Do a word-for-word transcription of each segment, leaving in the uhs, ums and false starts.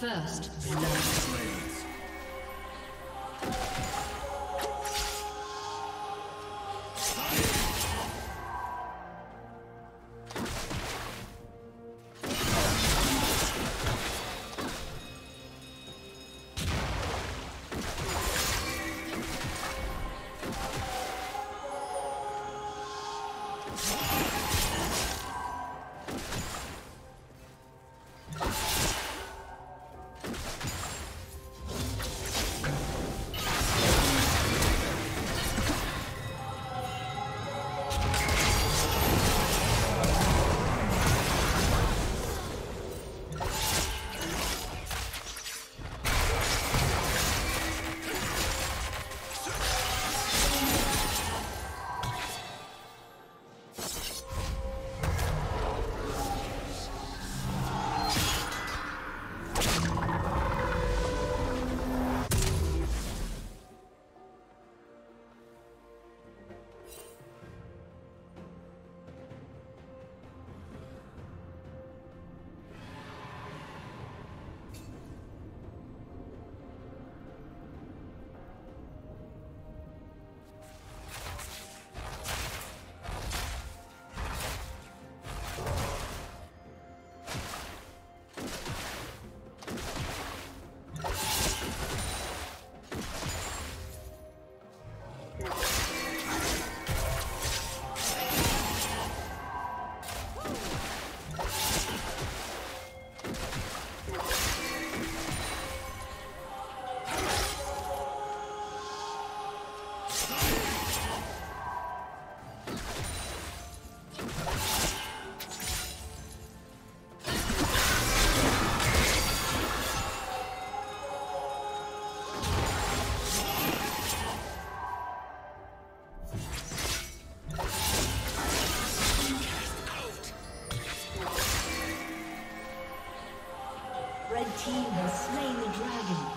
First, love. Team has slain the dragon.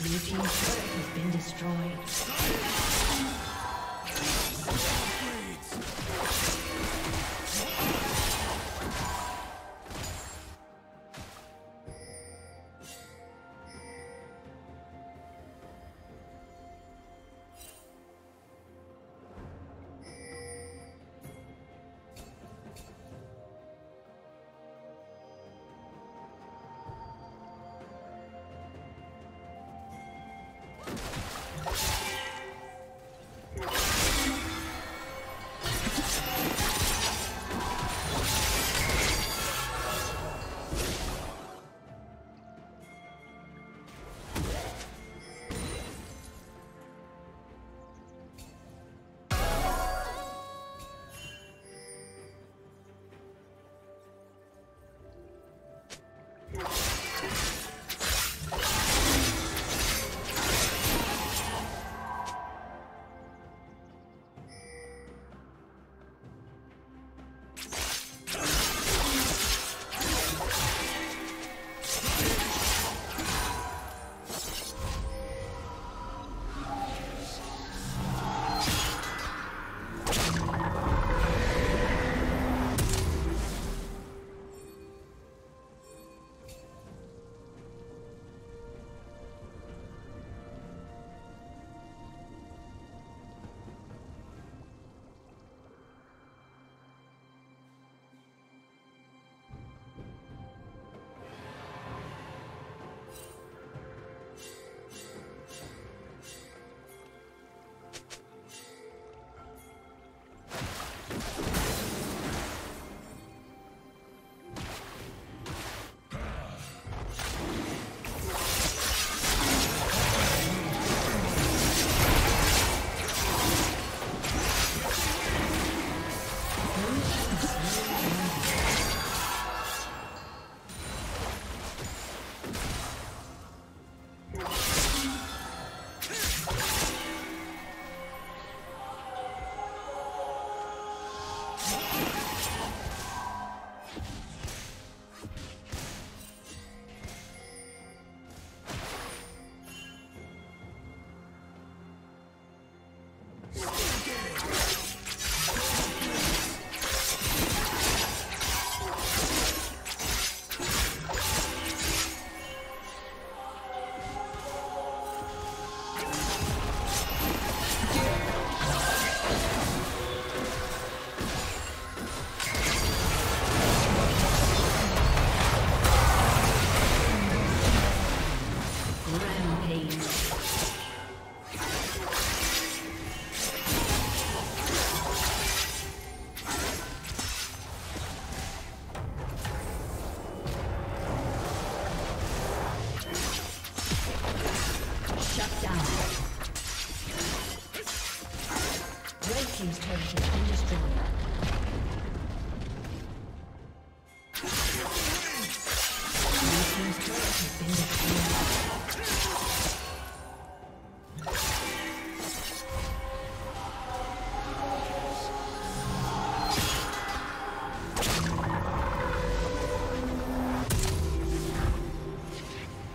Your team's turret has been destroyed.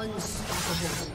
Unstoppable.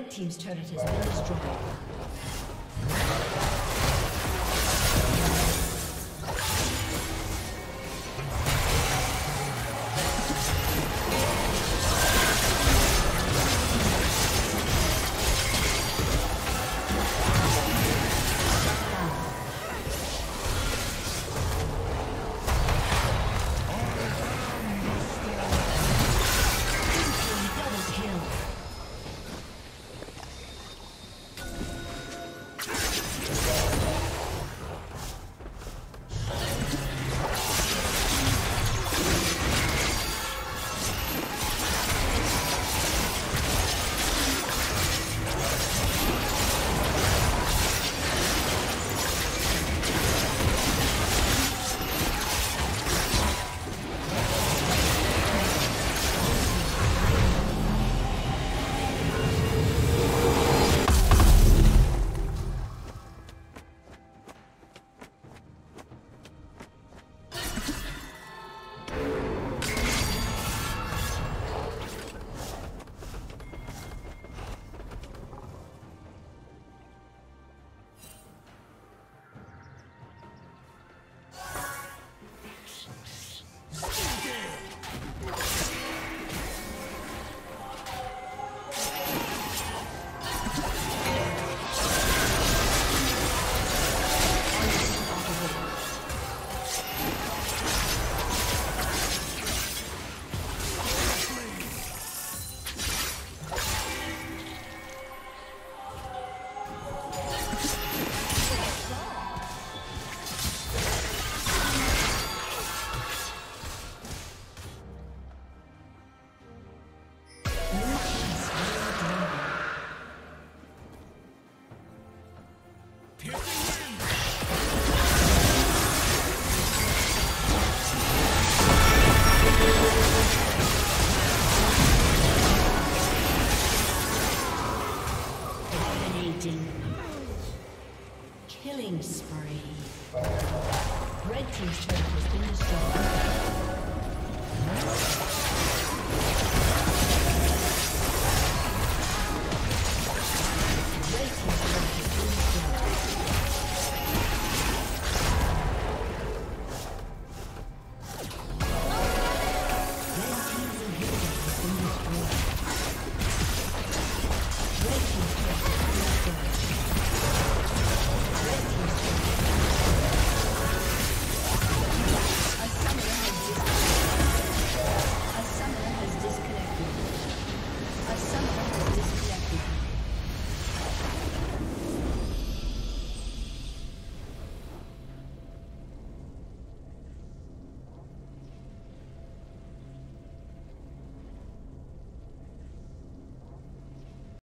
Red team's turret has been destroyed.